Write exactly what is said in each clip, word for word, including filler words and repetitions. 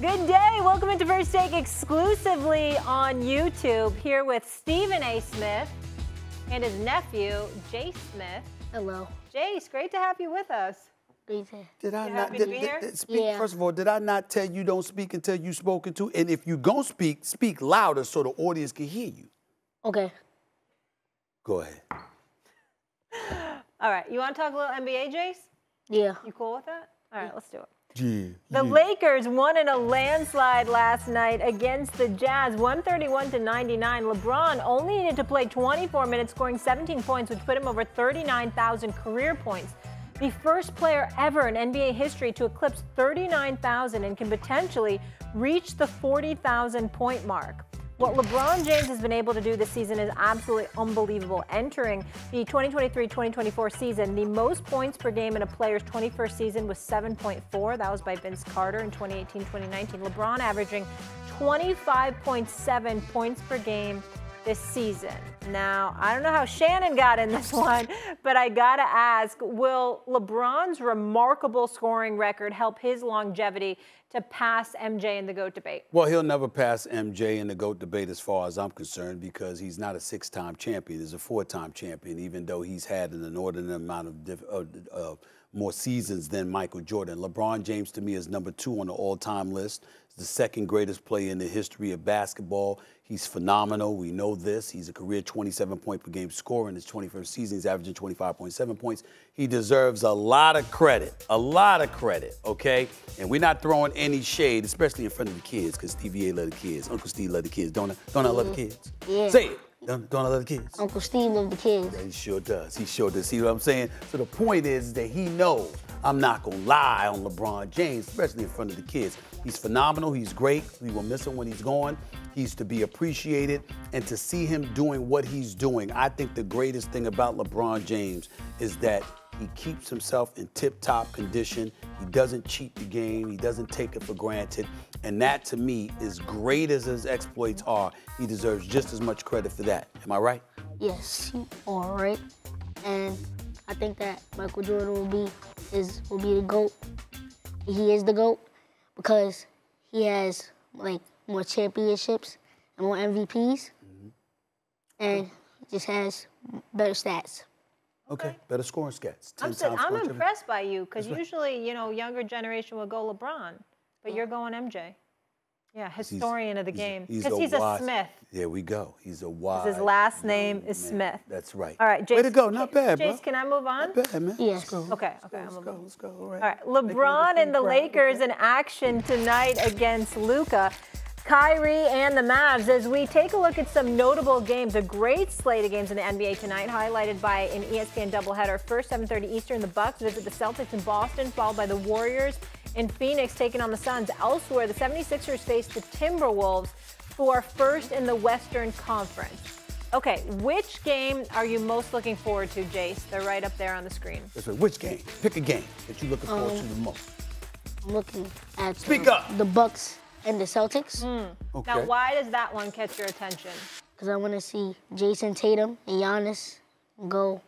Good day. Welcome into First Take exclusively on YouTube. Here with Stephen A. Smith and his nephew, Jace Smith. Hello. Jace, great to have you with us. Did I You're not did, did, did, speak? Yeah. First of all, did I not tell you don't speak until you spoken to? And if you gonna speak, speak louder so the audience can hear you. Okay. Go ahead. All right. You want to talk a little N B A, Jace? Yeah. You cool with that? All right. Let's do it. Yeah, the yeah. Lakers won in a landslide last night against the Jazz, one thirty-one to ninety-nine. LeBron only needed to play twenty-four minutes, scoring seventeen points, which put him over thirty-nine thousand career points. The first player ever in N B A history to eclipse thirty-nine thousand and can potentially reach the forty thousand point mark. What LeBron James has been able to do this season is absolutely unbelievable. Entering the twenty twenty-three twenty twenty-four season, the most points per game in a player's twenty-first season was seven point four. That was by Vince Carter in twenty eighteen twenty nineteen. LeBron averaging twenty-five point seven points per game this season. Now, I don't know how Shannon got in this one, but I gotta ask, will LeBron's remarkable scoring record help his longevity to pass M J in the GOAT debate? Well, he'll never pass M J in the GOAT debate as far as I'm concerned, because he's not a six-time champion. He's a four-time champion, even though he's had an inordinate amount of diff uh, uh, more seasons than Michael Jordan. LeBron James, to me, is number two on the all-time list. He's the second greatest player in the history of basketball. He's phenomenal. We know this. He's a career twenty-seven point per game scorer in his twenty-first season. He's averaging twenty-five point seven points. He deserves a lot of credit, a lot of credit, okay? And we're not throwing any shade, especially in front of the kids, because Stevie A love the kids. Uncle Steve love the kids. Don't I, don't I love the kids? Yeah. Say it. Don't, don't I love the kids? Uncle Steve love the kids. Yeah, he sure does. He sure does. See what I'm saying? So the point is that he knows I'm not going to lie on LeBron James, especially in front of the kids. He's phenomenal. He's great. We will miss him when he's gone. He's to be appreciated, and to see him doing what he's doing. I think the greatest thing about LeBron James is that he keeps himself in tip-top condition. He doesn't cheat the game. He doesn't take it for granted. And that, to me, as great as his exploits are, he deserves just as much credit for that. Am I right? Yes, you are right. And I think that Michael Jordan will be is will be the GOAT. He is the GOAT because he has, like, more championships and more M V Ps, mm-hmm. and just has better stats. Okay, better scoring stats. I'm, so, I'm impressed by you, because usually, right. you know, younger generation will go LeBron, but you're going M J. Yeah, historian he's, of the game. Because he's, he's, he's a Smith. There we go. He's a wise. His last name is man. Smith. That's right. All right, Jace. Way to go. Not bad, Jace, bro. Jace, can I move on? Not bad, man. Yes. Let's go. Okay, okay. Let's I'm go. Let's go. All right. All right. LeBron and the Lakers in action tonight against Luka, Kyrie, and the Mavs, as we take a look at some notable games. A great slate of games in the N B A tonight, highlighted by an E S P N doubleheader. First, seven thirty Eastern, the Bucks visit the Celtics in Boston, followed by the Warriors in Phoenix, taking on the Suns. Elsewhere, the seventy-sixers face the Timberwolves, who are first in the Western Conference. Okay, which game are you most looking forward to, Jace? They're right up there on the screen. Which game? Pick a game that you're looking forward um, to the most. I'm looking at Speak um, up. the Bucks and the Celtics. Mm. Okay. Now, why does that one catch your attention? Because I want to see Jason Tatum and Giannis go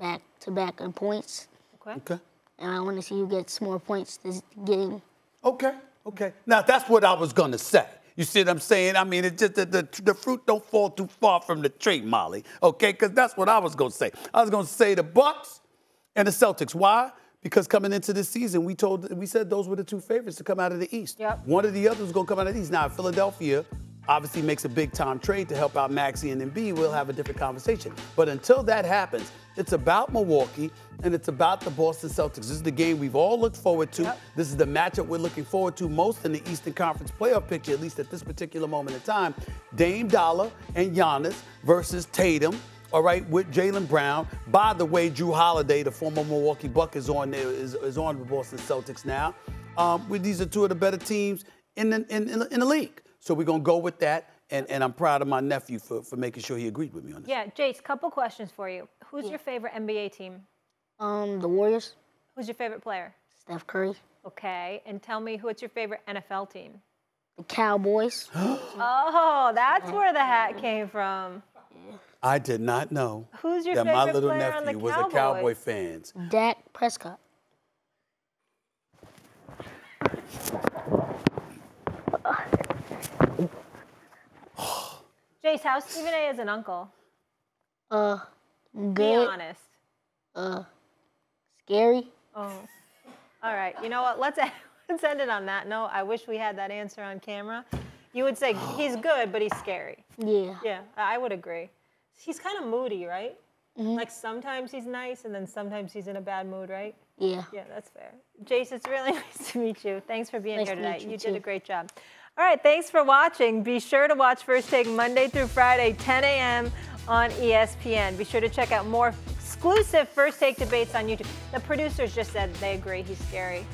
back to back in points. Okay. Okay. And I want to see who gets more points this game. Okay. Okay. Now, that's what I was going to say. You see what I'm saying? I mean, it's just that the, the fruit don't fall too far from the tree, Molly. Okay? Because that's what I was going to say. I was going to say the Bucks and the Celtics. Why? Because coming into this season, we told, we said those were the two favorites to come out of the East. Yep. One of the others is going to come out of the East. Now, Philadelphia obviously makes a big-time trade to help out Maxie and M B. We'll have a different conversation. But until that happens, it's about Milwaukee, and it's about the Boston Celtics. This is the game we've all looked forward to. Yep. This is the matchup we're looking forward to most in the Eastern Conference playoff picture, at least at this particular moment in time. Dame Dollar and Giannis versus Tatum. All right, with Jaylen Brown. By the way, Drew Holiday, the former Milwaukee Buck, is on there, is, is on the Boston Celtics now. Um, we, these are two of the better teams in the, in, in, in the league. So we're going to go with that, and, and I'm proud of my nephew for, for making sure he agreed with me on this. Yeah, Jace, couple questions for you. Who's yeah. your favorite N B A team? Um, the Warriors. Who's your favorite player? Steph Curry. Okay, and tell me, who it's your favorite N F L team? The Cowboys. Oh, that's where the hat came from. I did not know Who's your that my little nephew was a Cowboy fan. Dak Prescott. Jace, how's Stephen A as an uncle? Uh, good. Be honest. Uh, scary. Oh. All right. You know what? Let's end, let's end it on that note. I wish we had that answer on camera. You would say he's good, but he's scary. Yeah. Yeah, I would agree. He's kind of moody, right? Mm-hmm. Like sometimes he's nice, and then sometimes he's in a bad mood, right? Yeah. Yeah, that's fair. Jace, it's really nice to meet you. Thanks for being nice here tonight. To you you did a great job. All right, thanks for watching. Be sure to watch First Take Monday through Friday, ten A M on E S P N. Be sure to check out more exclusive First Take debates on YouTube. The producers just said they agree he's scary.